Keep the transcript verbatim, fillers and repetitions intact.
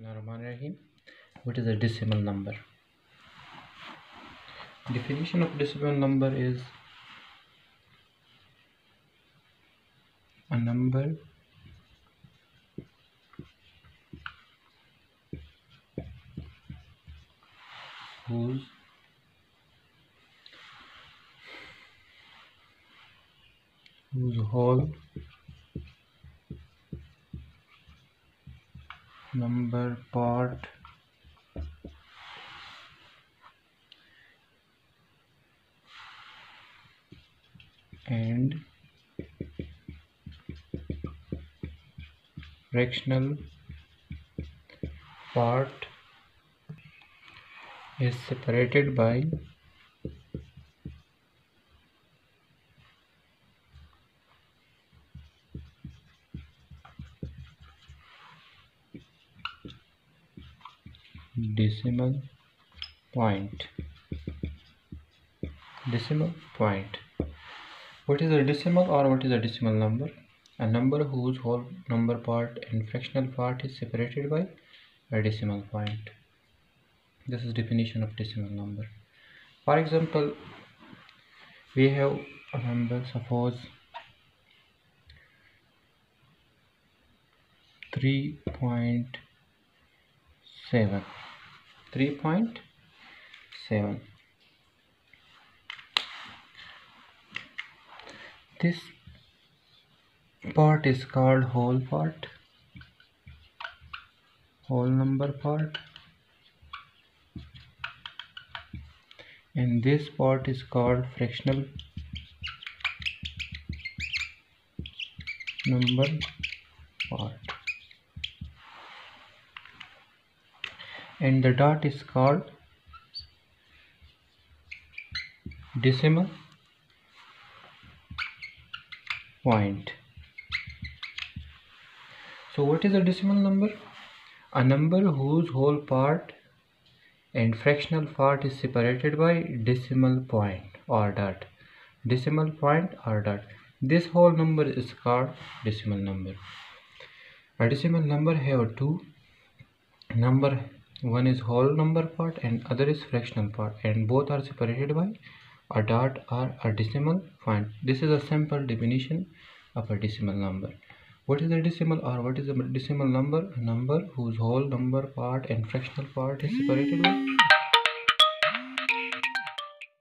Naariman Rahim. What is a decimal number? Definition of decimal number is a number whose whose whole number, part, and fractional part is separated by decimal point. Decimal point. What is a decimal or what is a decimal number? A number whose whole number, part and fractional part is separated by a decimal point. This is definition of decimal number. For example, we have a number, suppose three point seven. three point seven. This part is called whole part, whole number part, and this part is called fractional number part, and the dot is called decimal point. So what is a decimal number? A number whose whole part and fractional part is separated by decimal point or dot. Decimal point or dot. This whole number is called decimal number. A decimal number have two number. One is whole number part and other is fractional part, and both are separated by a dot or a decimal point. This is a simple definition of a decimal number. What is a decimal or what is a decimal number? A number whose whole number, part and fractional part is separated by